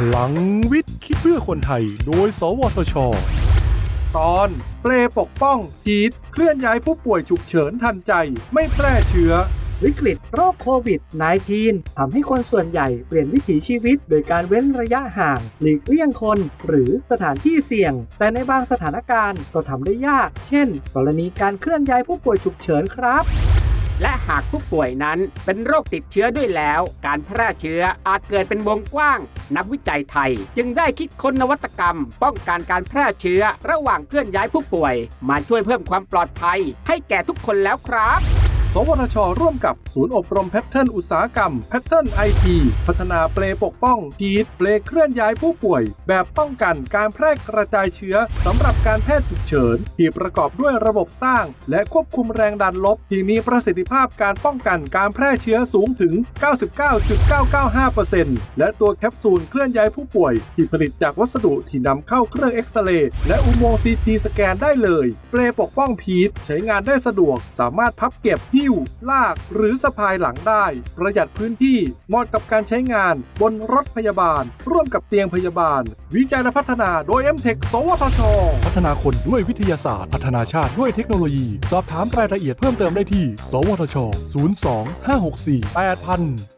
พลังวิทย์คิดเพื่อคนไทยโดยสวทช.ตอนเปลปกป้องฮีทเคลื่อนย้ายผู้ป่วยฉุกเฉินทันใจไม่แพร่เชื้อวิกฤตโรคโควิด -19 ทำให้คนส่วนใหญ่เปลี่ยนวิถีชีวิตโดยการเว้นระยะห่างหลีกเลี่ยงคนหรือสถานที่เสี่ยงแต่ในบางสถานการณ์ก็ทำได้ยากเช่นกรณีการเคลื่อนย้ายผู้ป่วยฉุกเฉินครับและหากผู้ป่วยนั้นเป็นโรคติดเชื้อด้วยแล้วการแพร่เชื้ออาจเกิดเป็นวงกว้างนักวิจัยไทยจึงได้คิดค้นนวัตกรรมป้องกันการแพร่เชื้อระหว่างเคลื่อนย้ายผู้ป่วยมาช่วยเพิ่มความปลอดภัยให้แก่ทุกคนแล้วครับสวทช.ร่วมกับศูนย์อบรมแพทเทิร์นอุตสาหกรรมแพทเทิร์นไอทีพัฒนาเปลปกป้องฮีทเปลเคลื่อนย้ายผู้ป่วยแบบป้องกันการแพร่กระจายเชื้อสำหรับการแพทย์ฉุกเฉินที่ประกอบด้วยระบบสร้างและควบคุมแรงดันลบที่มีประสิทธิภาพการป้องกันการแพร่เชื้อสูงถึง 99.995% และตัวแคปซูลเคลื่อนย้ายผู้ป่วยที่ผลิตจากวัสดุที่นำเข้าเครื่องเอ็กซเรย์และอุโมงค์ซีทีสแกนได้เลยเปลปกป้องฮีทใช้งานได้สะดวกสามารถพับเก็บลากหรือสะพายหลังได้ประหยัดพื้นที่เหมาะกับการใช้งานบนรถพยาบาลร่วมกับเตียงพยาบาลวิจัยและพัฒนาโดย M-Tech สวทช.พัฒนาคนด้วยวิทยาศาสตร์พัฒนาชาติด้วยเทคโนโลยีสอบถามรายละเอียดเพิ่มเติมได้ที่สวทช. 02 564 8000